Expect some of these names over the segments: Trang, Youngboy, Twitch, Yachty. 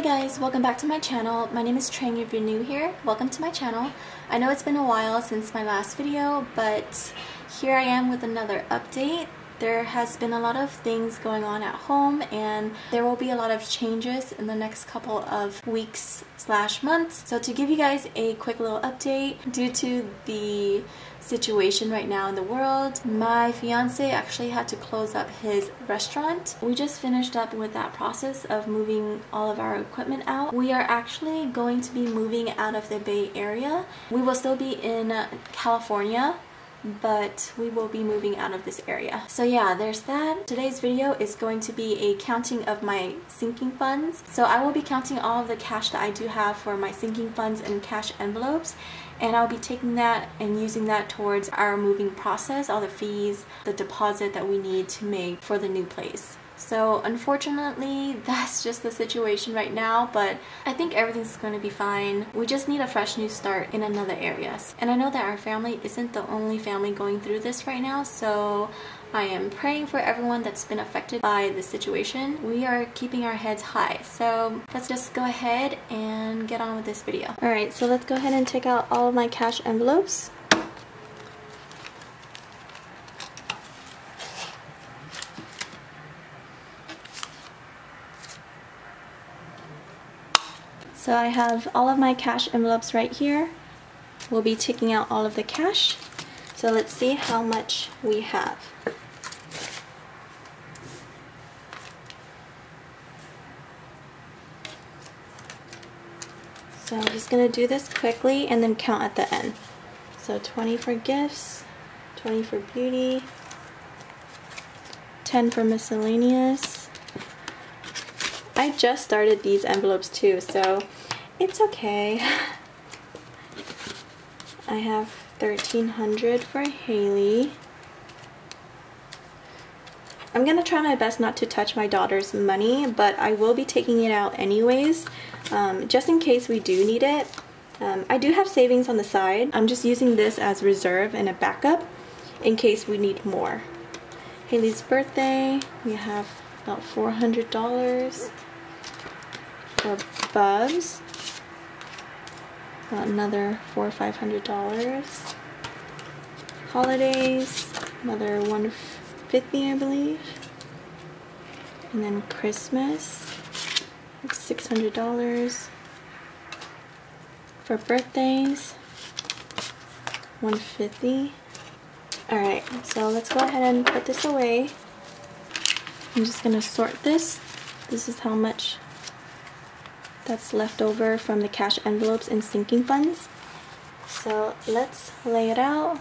Hi guys, welcome back to my channel. My name is Trang. If you're new here, welcome to my channel. I know it's been a while since my last video, but here I am with another update. There has been a lot of things going on at home, and there will be a lot of changes in the next couple of weeks / months. So to give you guys a quick little update, due to the situation right now in the world, my fiance actually had to close up his restaurant. We just finished up with that process of moving all of our equipment out. We are actually going to be moving out of the Bay Area. We will still be in California, but we will be moving out of this area. So yeah, there's that. Today's video is going to be a counting of my sinking funds. So I will be counting all of the cash that I do have for my sinking funds and cash envelopes, and I'll be taking that and using that towards our moving process, all the fees, the deposit that we need to make for the new place. So unfortunately, that's just the situation right now, but I think everything's going to be fine. We just need a fresh new start in another area. And I know that our family isn't the only family going through this right now, so I am praying for everyone that's been affected by this situation. We are keeping our heads high, so let's just go ahead and get on with this video. Alright, so let's go ahead and take out all of my cash envelopes. So I have all of my cash envelopes right here. We'll be taking out all of the cash. So let's see how much we have. So I'm just going to do this quickly and then count at the end. So 20 for gifts, 20 for beauty, 10 for miscellaneous. I just started these envelopes too, so it's okay. I have $1,300 for Haley. I'm gonna try my best not to touch my daughter's money, but I will be taking it out anyways, just in case we do need it. I do have savings on the side. I'm just using this as reserve and a backup in case we need more. Haley's birthday, we have about $400. For Bubs, about another $400 or $500. Holidays, another $150, I believe. And then Christmas, $600. For birthdays, $150. All right, so let's go ahead and put this away. I'm just gonna sort this. This is how much that's left over from the cash envelopes and sinking funds. So let's lay it out.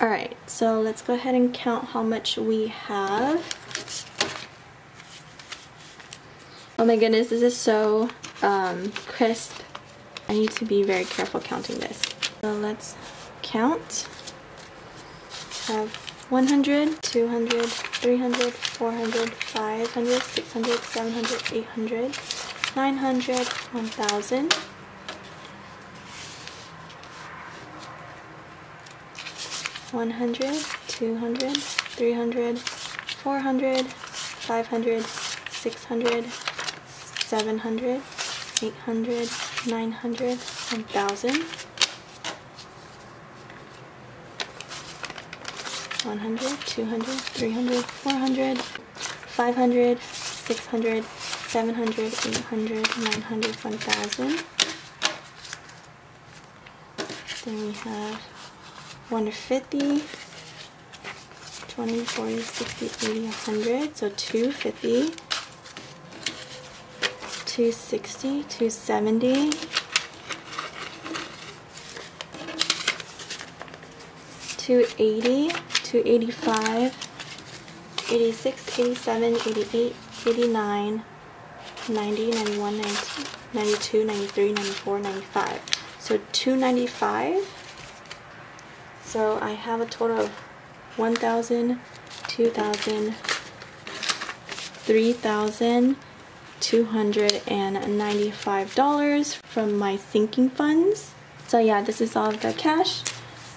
Alright, so let's go ahead and count how much we have. Oh my goodness, this is so crisp. I need to be very careful counting this. So let's count. I have 100, 200, 300, 400, 500, 600, 700, 800, 900, 1,000. 100, 200, 300, 400, 500, 600, 700, 800, 900, 1,000, 100, 200, 300, 400, 500, 600, 700, 800, 900, 1,000. Then we have 150, 20, 40, 60, 80, 100, so 250, 260, 270, 280, 285, 86, 87, 88, 89, 90, 91, 92, 93, 94, 95, so 295. So I have a total of 1,000, 2,000, 3,295 from my sinking funds. So yeah, this is all of the cash.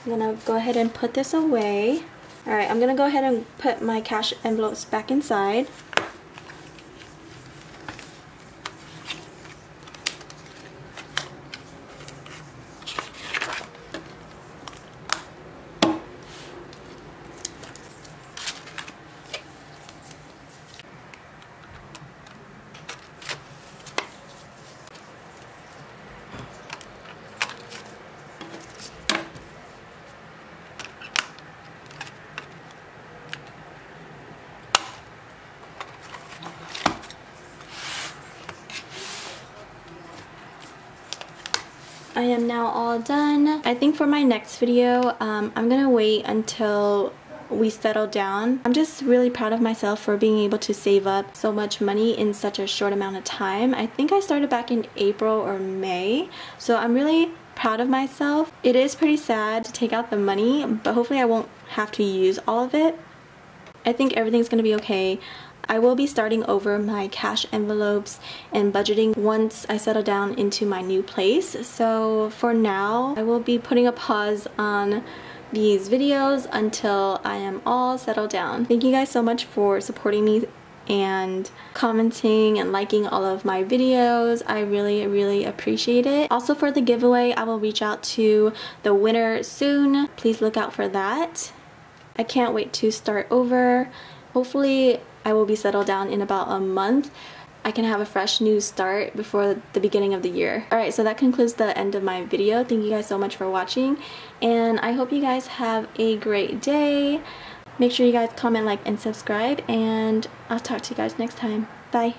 I'm gonna go ahead and put this away. Alright, I'm gonna go ahead and put my cash envelopes back inside. I am now all done. I think for my next video, I'm gonna wait until we settle down. I'm just really proud of myself for being able to save up so much money in such a short amount of time. I think I started back in April or May, so I'm really proud of myself. It is pretty sad to take out the money, but hopefully I won't have to use all of it. I think everything's gonna be okay. I will be starting over my cash envelopes and budgeting once I settle down into my new place. So for now, I will be putting a pause on these videos until I am all settled down. Thank you guys so much for supporting me and commenting and liking all of my videos. I really, really appreciate it. Also for the giveaway, I will reach out to the winner soon. Please look out for that. I can't wait to start over. Hopefully, I will be settled down in about a month. I can have a fresh new start before the beginning of the year. Alright, so that concludes the end of my video. Thank you guys so much for watching, and I hope you guys have a great day. Make sure you guys comment, like, and subscribe, and I'll talk to you guys next time. Bye!